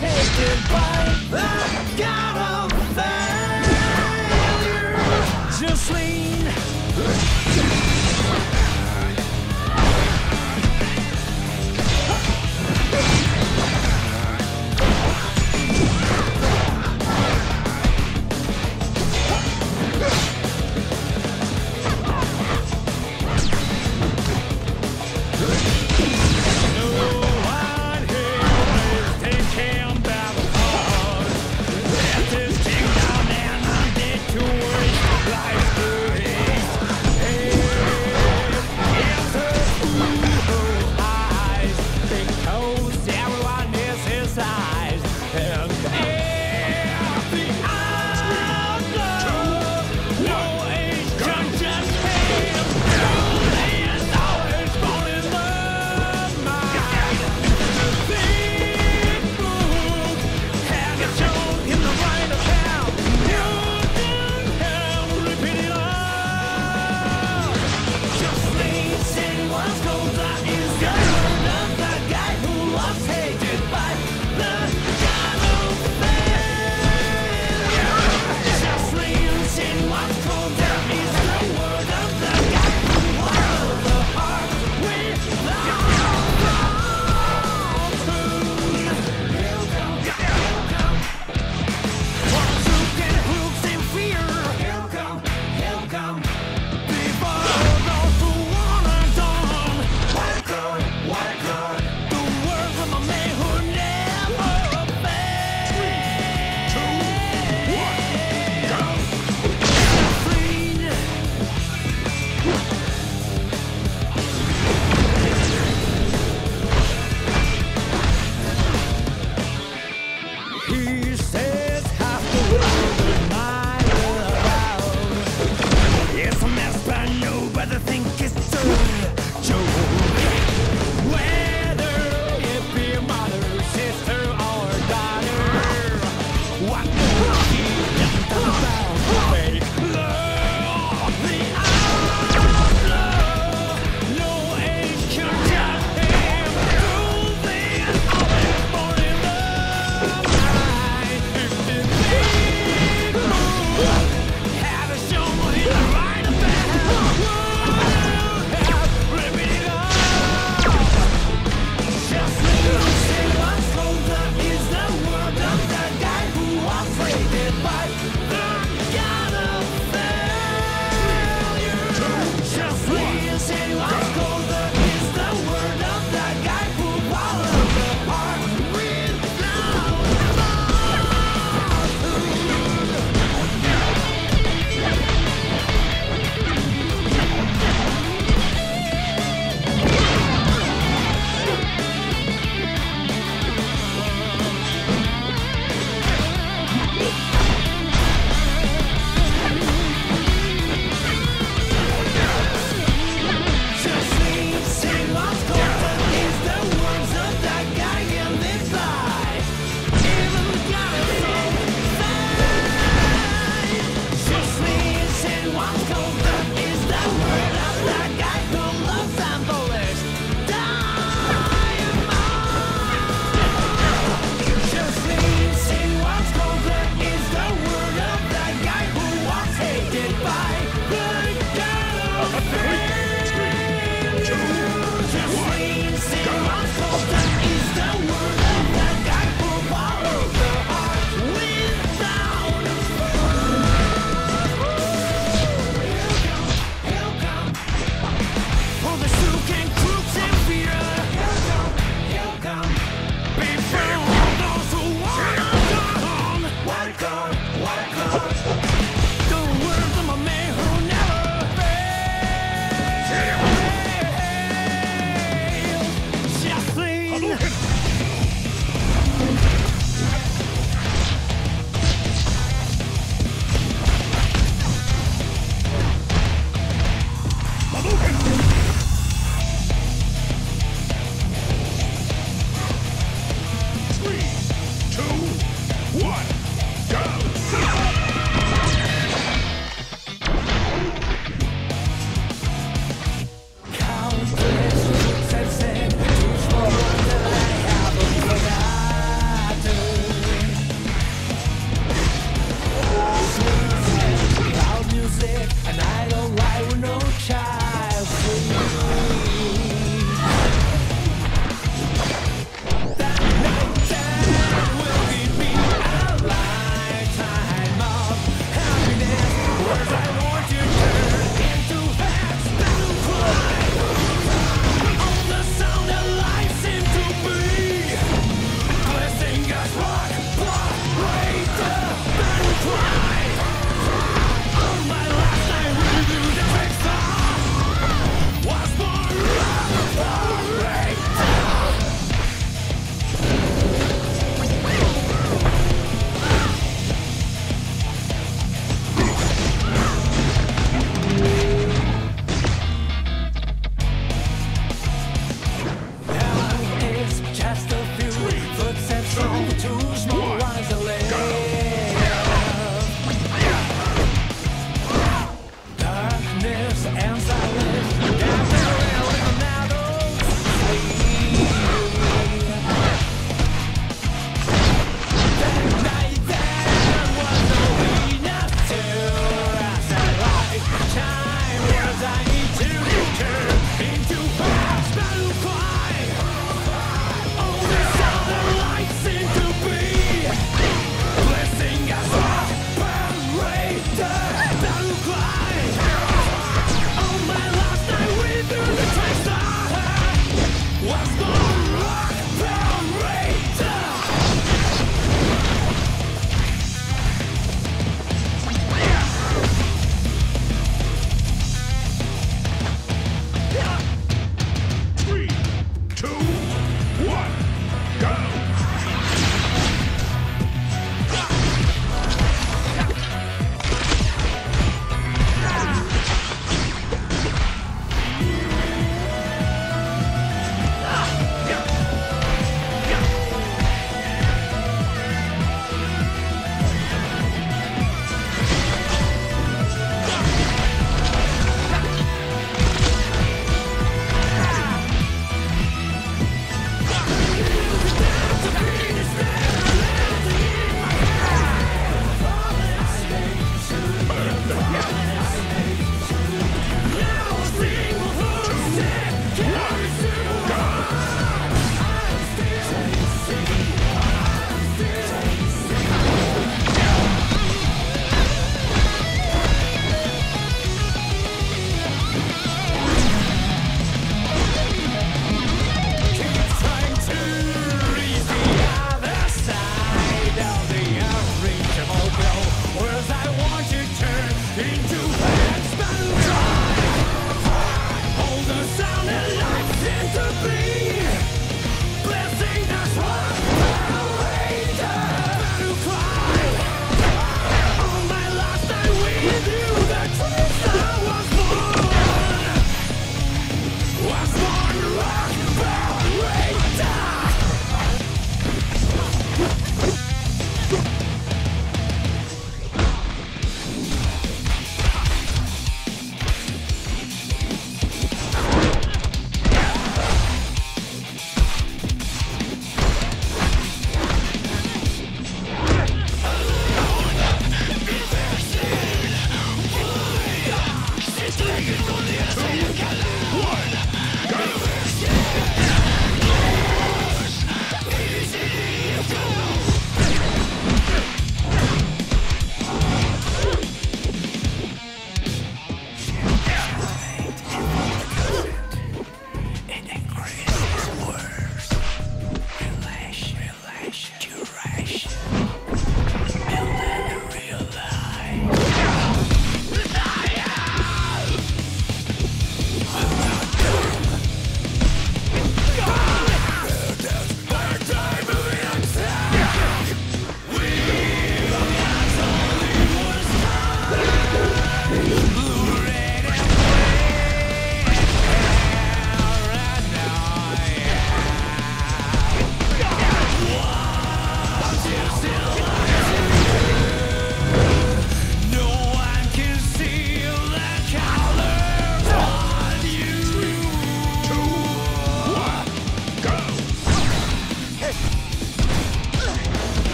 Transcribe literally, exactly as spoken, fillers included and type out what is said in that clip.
taken by the god of failure. Just lean. No one here is taken by the cause.